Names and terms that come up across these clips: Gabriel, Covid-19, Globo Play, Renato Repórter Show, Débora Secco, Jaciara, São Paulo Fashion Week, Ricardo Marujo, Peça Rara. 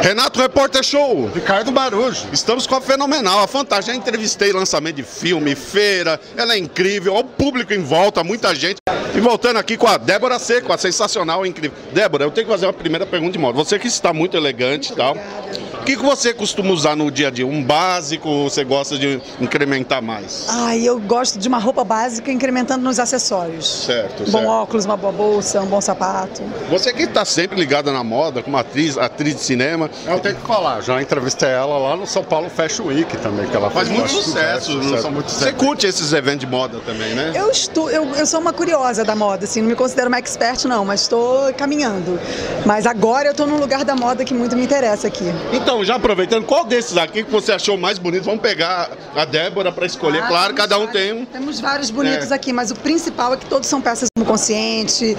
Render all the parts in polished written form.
Renato Repórter Show. Ricardo Marujo. Estamos com a fenomenal, a fantástica. Já entrevistei lançamento de filme, feira, ela é incrível, olha o público em volta, muita gente. E voltando aqui com a Débora Secco, a sensacional, incrível. Débora, eu tenho que fazer uma primeira pergunta de moda. Você que está muito elegante e tal, o que você costuma usar no dia a dia? Um básico ou você gosta de incrementar mais? Ah, eu gosto de uma roupa básica incrementando nos acessórios. Certo, um bom óculos, uma boa bolsa, um bom sapato. Você que está sempre ligada na moda, como atriz de cinema. Eu tenho que falar, já entrevistei ela lá no São Paulo Fashion Week também, que ela faz muito sucesso. Você curte esses eventos de moda também, né? Eu sou uma curiosa da moda, assim, não me considero uma expert não, mas estou caminhando. Mas agora eu estou num lugar da moda que muito me interessa aqui. Então, já aproveitando, qual desses aqui que você achou mais bonito? Vamos pegar a Débora para escolher, claro, cada um tem um. Temos vários bonitos aqui, mas o principal é que todos são peças do consciente,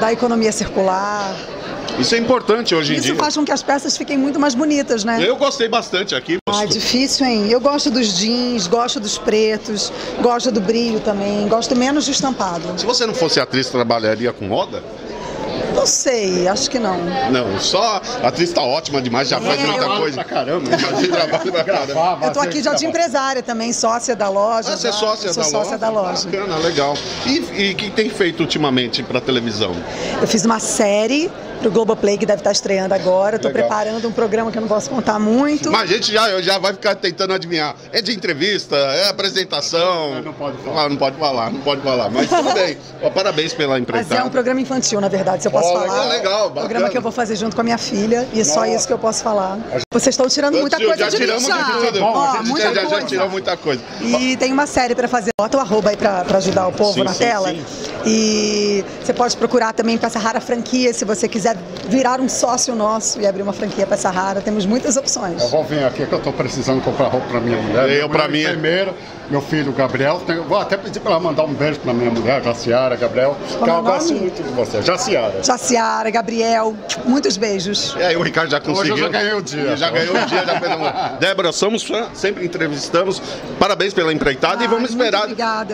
da economia circular. Isso é importante hoje em dia. Isso faz com que as peças fiquem muito mais bonitas, né? Eu gostei bastante aqui. Ah, difícil, hein? Eu gosto dos jeans, gosto dos pretos, gosto do brilho também, gosto menos do estampado. Se você não fosse atriz, trabalharia com moda? Não sei, acho que não. Não, só a atriz tá ótima demais, já faz muita coisa. Pra caramba, trabalho pra caramba. Eu tô aqui já de empresária também, sócia da loja. Ah, você é sócia da loja? Sou sócia da loja. Bacana, legal. E o que tem feito ultimamente pra televisão? Eu fiz uma série pro Globo Play, que deve estar estreando agora. Eu tô preparando um programa que eu não posso contar muito. Mas a gente já vai ficar tentando adivinhar. É de entrevista, é apresentação. Não pode falar. Não pode falar. Mas tudo bem. Parabéns pela empreitada. Mas é um programa infantil, na verdade, se eu posso falar. Legal, programa que eu vou fazer junto com a minha filha. E só isso que eu posso falar. Vocês estão tirando muita coisa de mim. Já tirou muita coisa. E tem uma série pra fazer. Bota o arroba aí pra ajudar o povo na tela. E você pode procurar também Peça Rara franquia, se você quiser virar um sócio nosso e abrir uma franquia Peça Rara, temos muitas opções. Eu vou vir aqui que eu tô precisando comprar roupa pra minha mulher. Eu pra mim. Primeiro, meu filho Gabriel, vou até pedir pra ela mandar um beijo pra minha mulher, Jaciara, Gabriel, que eu gosto muito de você. Jaciara, Gabriel, muitos beijos. E aí o Ricardo já conseguiu. Hoje eu já ganhei o dia. Já fez um... Débora, somos fã, sempre entrevistamos, parabéns pela empreitada e vamos esperar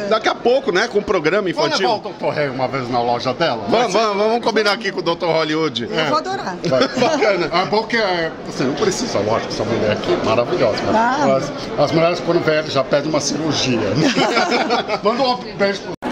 daqui a pouco, né, com o programa infantil. Vamos levar o Dr. Rei uma vez na loja dela? Vamos combinar aqui com o Dr. Hollywood. Eu vou adorar. Bacana. É porque você não precisa, lógico, essa mulher aqui é maravilhosa. Mas as mulheres, quando velhas, já pedem uma cirurgia. Manda um beijo pro